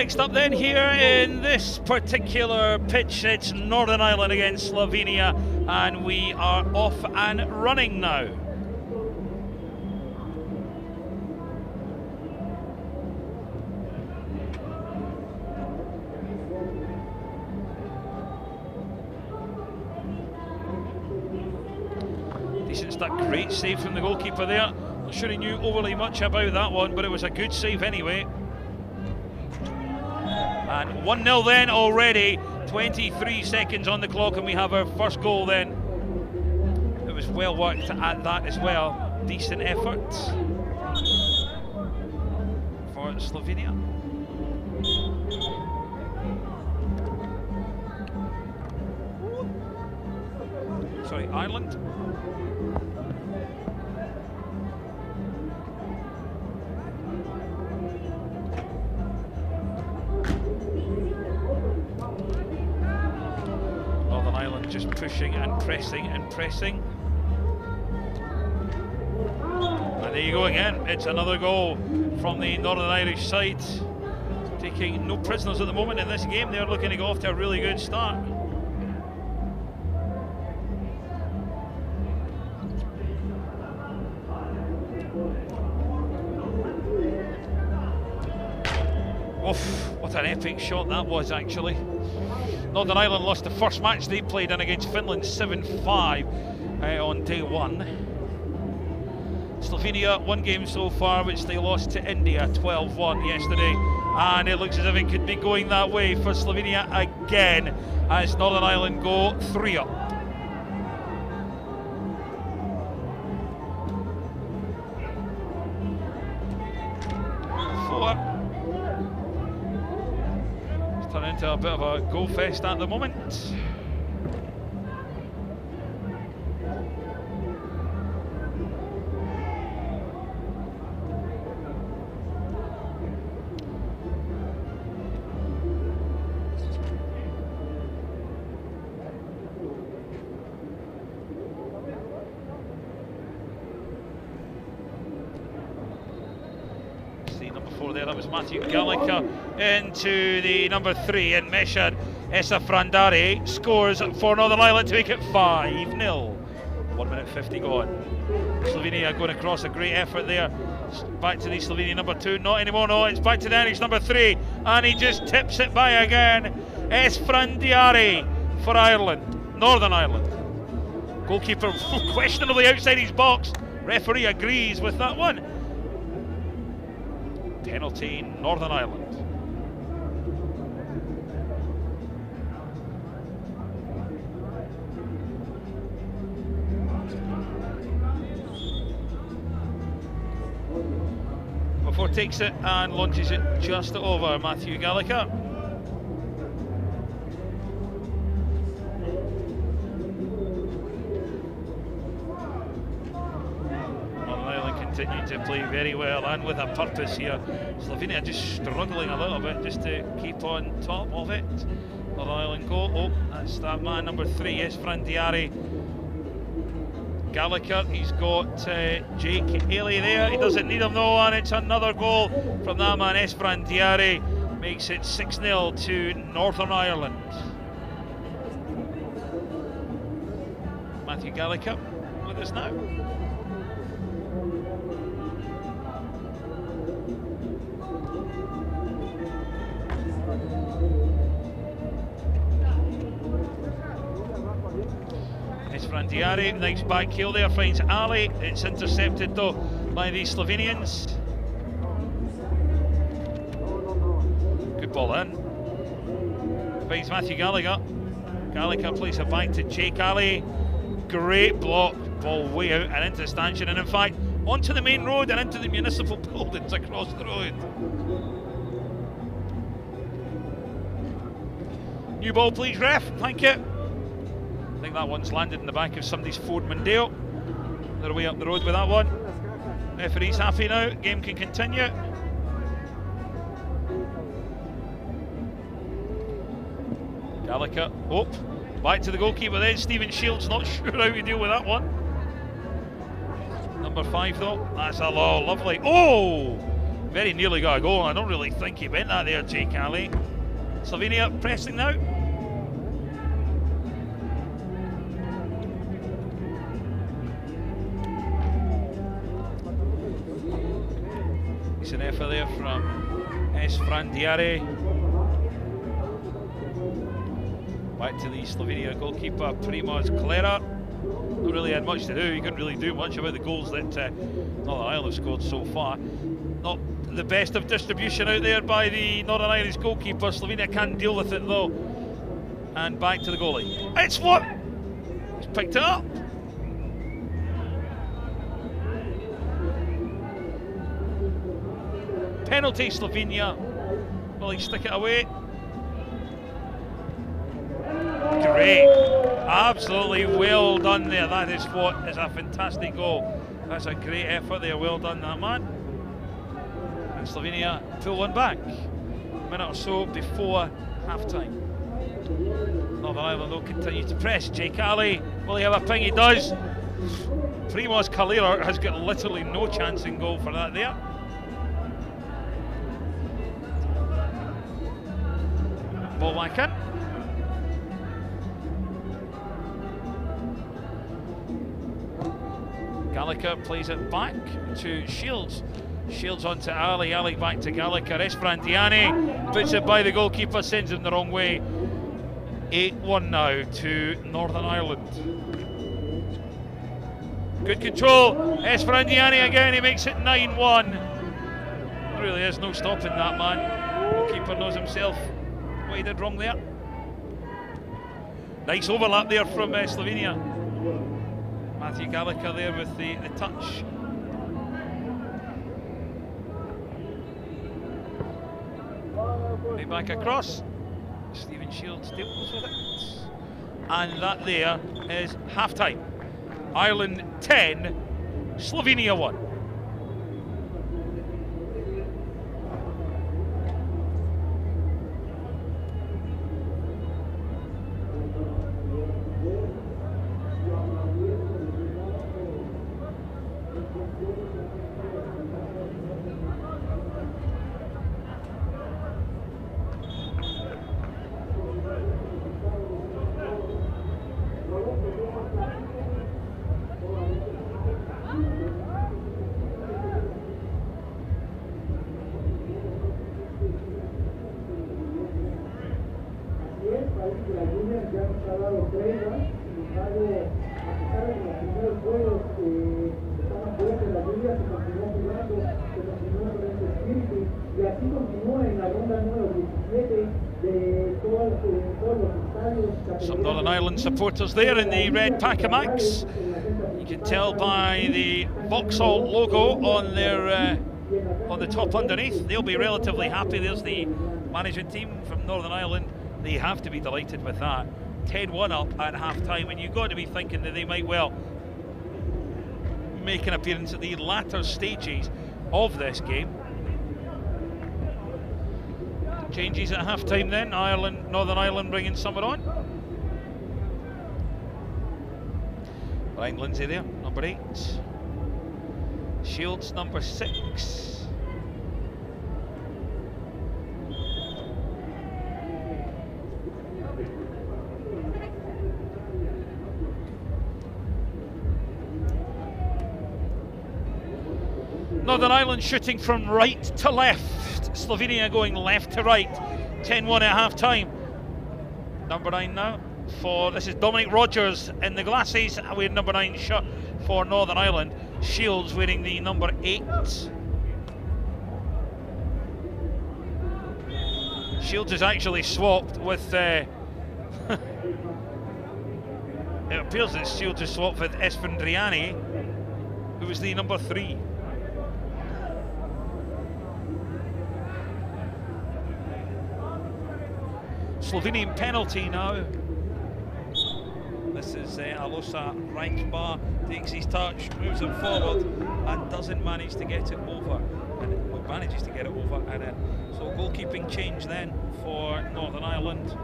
next up then here in this particular pitch. It's Northern Ireland against Slovenia, and we are off and running now. Decent stuff, great save from the goalkeeper there. Not sure he knew overly much about that one, but it was a good save anyway. And 1-0 then already, 23 seconds on the clock, and we have our first goal then. It was well worked at that as well. Decent effort for Slovenia. Sorry, Ireland. Just pushing and pressing and pressing. And there you go again, it's another goal from the Northern Irish side. Taking no prisoners at the moment in this game, they're looking to go off to a really good start. Oof, what an epic shot that was actually. Northern Ireland lost the first match they played in against Finland 7-5 on day one. Slovenia, one game so far, which they lost to India 12-1 yesterday. And it looks as if it could be going that way for Slovenia again as Northern Ireland go 3-up. A bit of a goal fest at the moment. See number 4 there, that was Matthew Gallagher. Into the number 3, and Mersad Esfandiari scores for Northern Ireland to make it 5-0. 1:50 gone. Slovenia going across, a great effort there. Back to the Slovenian number 2, not anymore, no, it's back to the Irish number 3, and he just tips it by again. Esfandiari for Ireland, Northern Ireland. Goalkeeper questionably outside his box. Referee agrees with that one. Penalty, Northern Ireland. Takes it and launches it just over Matthew Gallagher. Northern Ireland continue to play very well and with a purpose here. Slovenia just struggling a little bit just to keep on top of it. Northern Ireland go, oh, that's that man, number 3, Esfandiari. Gallagher, he's got Jake Haley there, he doesn't need him though, and it's another goal from that man Esfandiari, makes it 6-0 to Northern Ireland. Matthew Gallagher with us now. Esfandiari, nice back heel there, finds Ali. It's intercepted though by the Slovenians. Good ball in. Finds Matthew Gallagher. Gallagher plays it back to Jake Ali. Great block, ball way out and into stanchion, and in fact onto the main road and into the municipal buildings across the road. New ball please, ref, thank you. I think that one's landed in the back of somebody's Ford Mondeo. They're way up the road with that one. Referee's happy now, game can continue. Gallagher, oh, back to the goalkeeper then, Steven Shields, not sure how we deal with that one. Number 5 though, that's a lovely, oh! Very nearly got a goal, and I don't really think he went that there, Jake Haley. Slovenia pressing now. It's an effort there from Esfandiari. Back to the Slovenia goalkeeper, Primož Klarer. Not really had much to do. He couldn't really do much about the goals that Northern Ireland have scored so far. Not the best of distribution out there by the Northern Irish goalkeeper. Slovenia can't deal with it though. And back to the goalie. It's what? He's picked it up. Penalty, Slovenia. Will he stick it away? Great. Absolutely well done there. That is what is a fantastic goal. That's a great effort there. Well done, that man. And Slovenia pull one back. A minute or so before half-time. Northern Ireland will continue to press. Jake Haley, will he have a ping? He does. Primož Klarer has got literally no chance in goal for that there. Ball back in. Gallagher plays it back to Shields. Shields on to Ali. Ali back to Gallagher. Esfandiari puts it by the goalkeeper, sends him the wrong way. 8-1 now to Northern Ireland. Good control. Esfandiari again. He makes it 9-1. There really is no stopping that man. Goalkeeper knows himself what he did wrong there. Nice overlap there from Slovenia. Matthew Gallagher there with the touch. Right back across. Steven Shields deals with it. And that there is half time. Ireland 10, Slovenia 1. Some Northern Ireland supporters there in the red Pack-a-Max. You can tell by the Vauxhall logo on their on the top underneath. They'll be relatively happy. There's the management team from Northern Ireland. They have to be delighted with that. 10-1 up at half time, and you've got to be thinking that they might well make an appearance at the latter stages of this game. Changes at half time then. Ireland, Northern Ireland bringing someone on. Ryan Lindsay there, number 8. Shields, number 6. Northern Ireland shooting from right to left. Slovenia going left to right. 10-1 at half time. Number 9 now. For this is Dominic Rogers in the glasses wearing number 9 shirt for Northern Ireland. Shields wearing the number 8. Shields is actually swapped with it appears that Shields is swapped with Esfandiari, who was the number 3. Slovenian penalty now. This is Alosa Reichbar, takes his touch, moves him forward and doesn't manage to get it over. And well, manages to get it over. And so goalkeeping change then for Northern Ireland.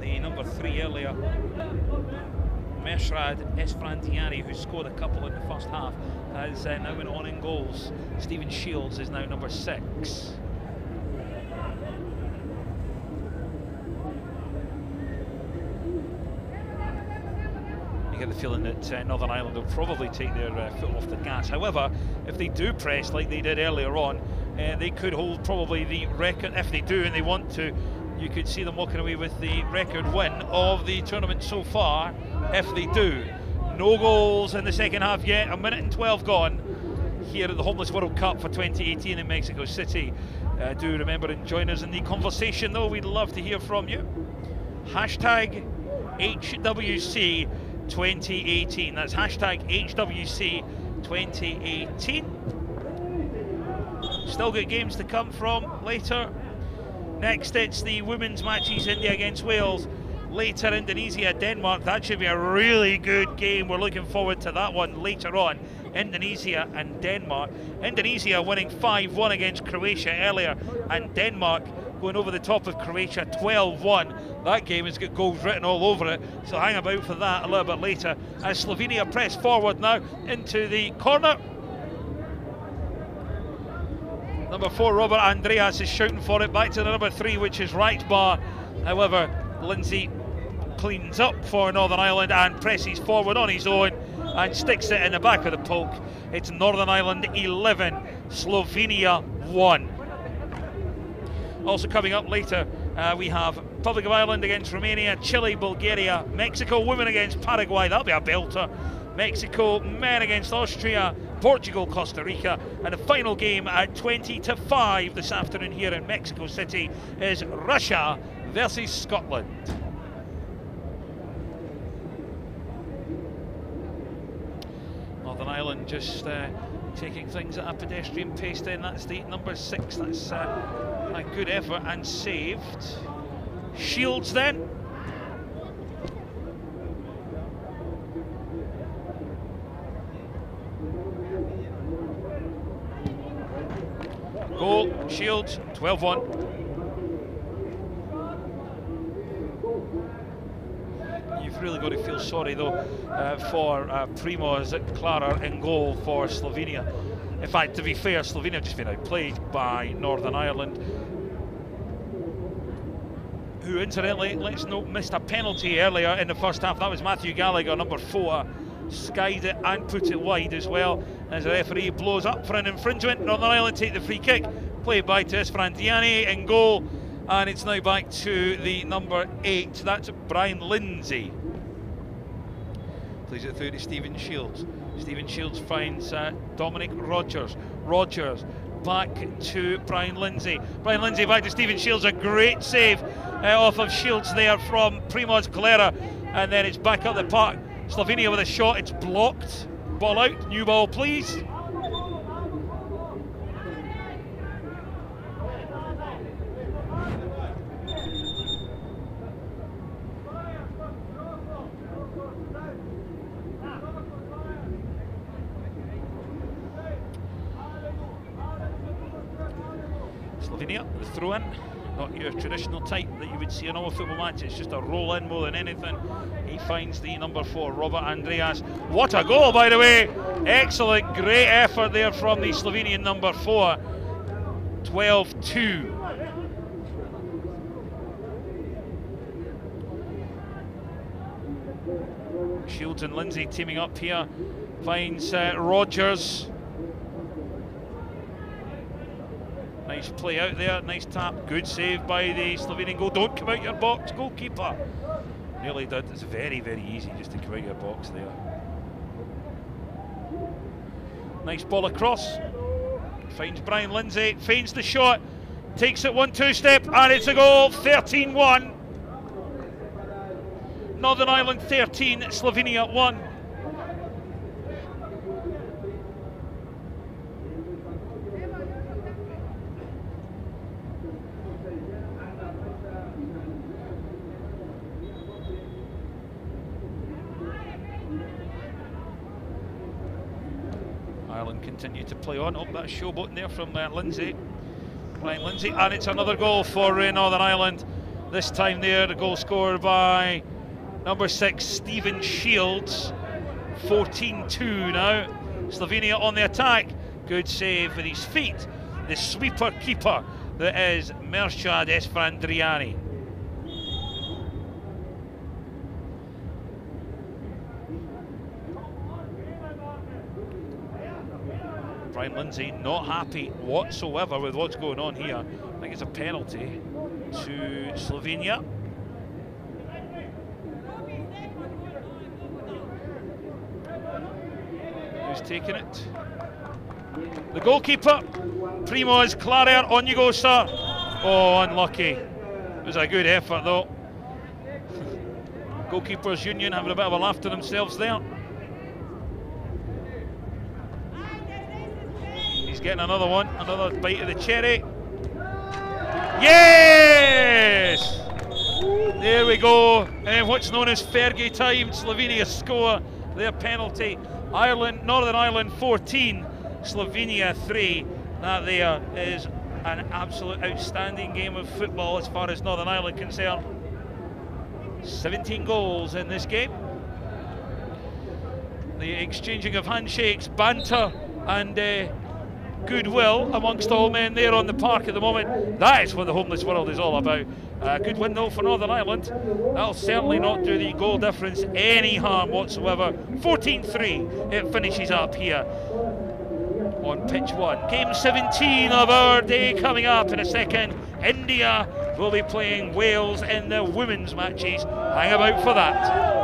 The number 3 earlier Mersad Esfandiari, who scored a couple in the first half, has now been on in goals. Steven Shields is now number 6. You get the feeling that Northern Ireland will probably take their foot off the gas. However, if they do press like they did earlier on, they could hold probably the record. If they do and they want to, you could see them walking away with the record win of the tournament so far, if they do. No goals in the second half yet, a minute and 12 gone here at the Homeless World Cup for 2018 in Mexico City. Do remember and join us in the conversation though, we'd love to hear from you. Hashtag HWC 2018. That's hashtag HWC 2018. Still got games to come from later. Next, it's the women's matches, India against Wales. Later, Indonesia, Denmark. That should be a really good game. We're looking forward to that one later on. Indonesia and Denmark. Indonesia winning 5-1 against Croatia earlier, and Denmark going over the top of Croatia 12-1. That game has got goals written all over it, so hang about for that a little bit later. As Slovenia press forward now into the corner. Number 4, Robert Andreas, is shouting for it back to the number 3, which is right bar. However, Lindsay cleans up for Northern Ireland and presses forward on his own and sticks it in the back of the poke. It's Northern Ireland 11, Slovenia 1. Also coming up later, we have Republic of Ireland against Romania, Chile, Bulgaria, Mexico women against Paraguay. That'll be a belter. Mexico men against Austria, Portugal, Costa Rica, and the final game at 20 to 5 this afternoon here in Mexico City is Russia versus Scotland. Northern Ireland just taking things at a pedestrian pace then. That's the number 6. That's a good effort and saved. Shields then. Goal, Shields, 12-1. You've really got to feel sorry though for Primož Klarer in goal for Slovenia. In fact, to be fair, Slovenia have just been outplayed by Northern Ireland, who incidentally, let's note, missed a penalty earlier in the first half. That was Matthew Gallagher, number 4. Skied it and put it wide as well, as the referee blows up for an infringement. Northern Ireland take the free kick, played by Esfandiari in goal, and it's now back to the number 8. That's Brian Lindsay. Plays it through to Steven Shields. Steven Shields finds Dominic Rogers. Rogers back to Brian Lindsay. Brian Lindsay back to Steven Shields. A great save off of Shields there from Primož Klarer, and then it's back up the park. Slovenia with a shot, it's blocked. Ball out, new ball please. Slovenia, the throw in. Not your traditional type that you would see in all football matches. It's just a roll in more than anything. He finds the number 4, Robert Andreas. What a goal, by the way. Excellent, great effort there from the Slovenian number 4. 12-2. Shields and Lindsay teaming up here. Finds Rogers. Nice play out there, nice tap, good save by the Slovenian goal. Don't come out your box, goalkeeper. Nearly did. It's very, very easy just to come out your box there. Nice ball across. Finds Brian Lindsay, feigns the shot, takes it 1-2 step, and it's a goal. 13-1. Northern Ireland 13, Slovenia 1. Continue to play on. Oh, that showboat there from Lindsay. Brian Lindsay, and it's another goal for Northern Ireland. This time there, the goal scored by number 6 Steven Shields. 14-2 now. Slovenia on the attack. Good save with his feet, the sweeper keeper that is Mersad Esfandiari. Brian Lindsay not happy whatsoever with what's going on here. I think it's a penalty to Slovenia. Who's taking it? The goalkeeper, Primož Klarer. On you go, sir. Oh, unlucky. It was a good effort, though. Goalkeepers Union having a bit of a laugh to themselves there. He's getting another one, another bite of the cherry. Yes! There we go. And what's known as Fergie time. Slovenia score their penalty. Ireland, Northern Ireland 14. Slovenia 3. That there is an absolute outstanding game of football as far as Northern Ireland concerned. 17 goals in this game. The exchanging of handshakes, banter and goodwill amongst all men there on the park at the moment. That is what the Homeless World is all about. A good win though for Northern Ireland. That'll certainly not do the goal difference any harm whatsoever. 14-3 it finishes up here on pitch 1. Game 17 of our day coming up in a second. India will be playing Wales in the women's matches. Hang about for that.